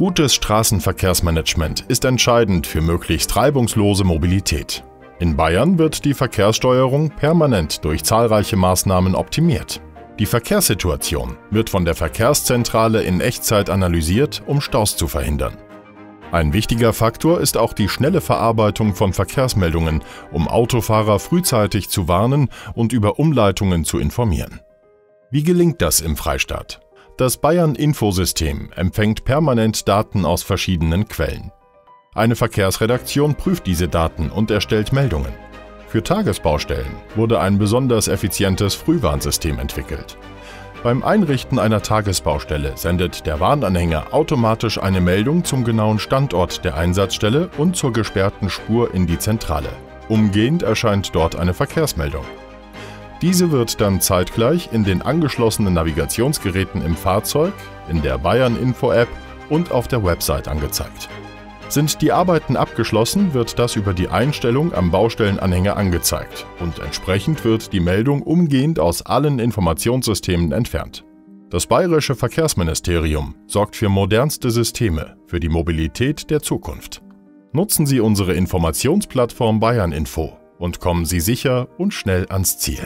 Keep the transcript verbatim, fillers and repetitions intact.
Gutes Straßenverkehrsmanagement ist entscheidend für möglichst reibungslose Mobilität. In Bayern wird die Verkehrssteuerung permanent durch zahlreiche Maßnahmen optimiert. Die Verkehrssituation wird von der Verkehrszentrale in Echtzeit analysiert, um Staus zu verhindern. Ein wichtiger Faktor ist auch die schnelle Verarbeitung von Verkehrsmeldungen, um Autofahrer frühzeitig zu warnen und über Umleitungen zu informieren. Wie gelingt das im Freistaat? Das Bayern-Infosystem empfängt permanent Daten aus verschiedenen Quellen. Eine Verkehrsredaktion prüft diese Daten und erstellt Meldungen. Für Tagesbaustellen wurde ein besonders effizientes Frühwarnsystem entwickelt. Beim Einrichten einer Tagesbaustelle sendet der Warnanhänger automatisch eine Meldung zum genauen Standort der Einsatzstelle und zur gesperrten Spur in die Zentrale. Umgehend erscheint dort eine Verkehrsmeldung. Diese wird dann zeitgleich in den angeschlossenen Navigationsgeräten im Fahrzeug, in der Bayern-Info-App und auf der Website angezeigt. Sind die Arbeiten abgeschlossen, wird das über die Einstellung am Baustellenanhänger angezeigt und entsprechend wird die Meldung umgehend aus allen Informationssystemen entfernt. Das Bayerische Verkehrsministerium sorgt für modernste Systeme für die Mobilität der Zukunft. Nutzen Sie unsere Informationsplattform Bayern Info und kommen Sie sicher und schnell ans Ziel.